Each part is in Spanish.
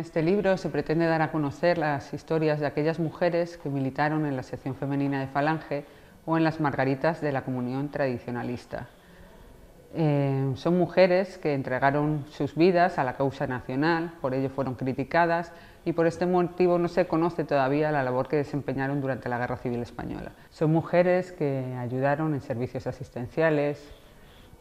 este libro se pretende dar a conocer las historias de aquellas mujeres que militaron en la sección femenina de Falange o en las margaritas de la comunión tradicionalista. Son mujeres que entregaron sus vidas a la causa nacional, por ello fueron criticadas y por este motivo no se conoce todavía la labor que desempeñaron durante la Guerra Civil Española. Son mujeres que ayudaron en servicios asistenciales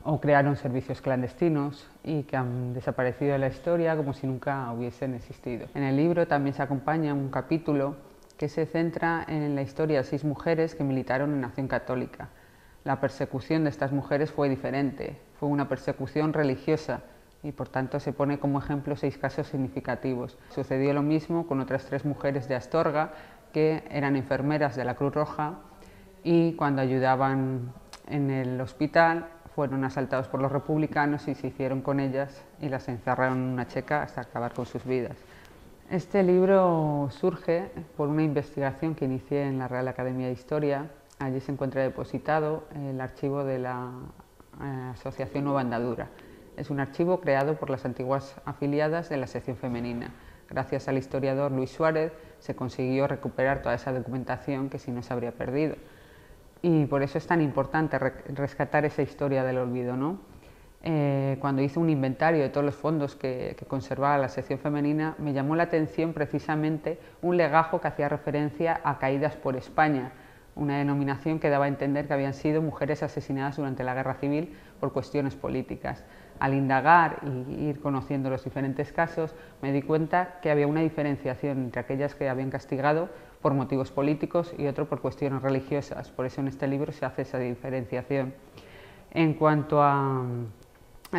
o crearon servicios clandestinos y que han desaparecido de la historia como si nunca hubiesen existido. En el libro también se acompaña un capítulo que se centra en la historia de 6 mujeres que militaron en Acción Católica. La persecución de estas mujeres fue diferente, fue una persecución religiosa y por tanto se pone como ejemplo 6 casos significativos. Sucedió lo mismo con otras 3 mujeres de Astorga que eran enfermeras de la Cruz Roja y cuando ayudaban en el hospital fueron asaltados por los republicanos y se hicieron con ellas y las encerraron en una checa hasta acabar con sus vidas. Este libro surge por una investigación que inicié en la Real Academia de Historia. Allí se encuentra depositado el archivo de la Asociación Nueva Andadura. Es un archivo creado por las antiguas afiliadas de la sección femenina. Gracias al historiador Luis Suárez se consiguió recuperar toda esa documentación que si no se habría perdido. Y por eso es tan importante rescatar esa historia del olvido, ¿no? Cuando hice un inventario de todos los fondos que conservaba la sección femenina, me llamó la atención precisamente un legajo que hacía referencia a Caídas por España, una denominación que daba a entender que habían sido mujeres asesinadas durante la Guerra Civil por cuestiones políticas. Al indagar y ir conociendo los diferentes casos, me di cuenta que había una diferenciación entre aquellas que habían castigado por motivos políticos y otro por cuestiones religiosas. Por eso en este libro se hace esa diferenciación. En cuanto al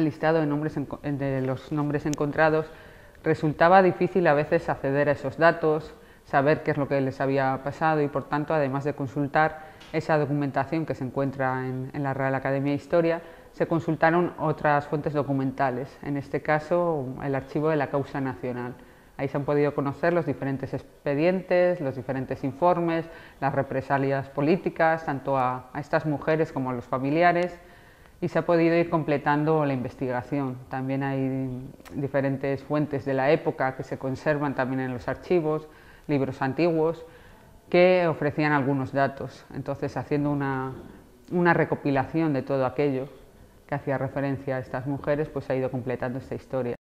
listado de los nombres encontrados, resultaba difícil a veces acceder a esos datos, saber qué es lo que les había pasado y, por tanto, además de consultar esa documentación que se encuentra en la Real Academia de Historia, se consultaron otras fuentes documentales, en este caso el Archivo de la Causa Nacional. Ahí se han podido conocer los diferentes expedientes, los diferentes informes, las represalias políticas, tanto a estas mujeres como a los familiares, y se ha podido ir completando la investigación. También hay diferentes fuentes de la época que se conservan también en los archivos, libros antiguos que ofrecían algunos datos, entonces haciendo una recopilación de todo aquello que hacía referencia a estas mujeres, pues ha ido completando esta historia.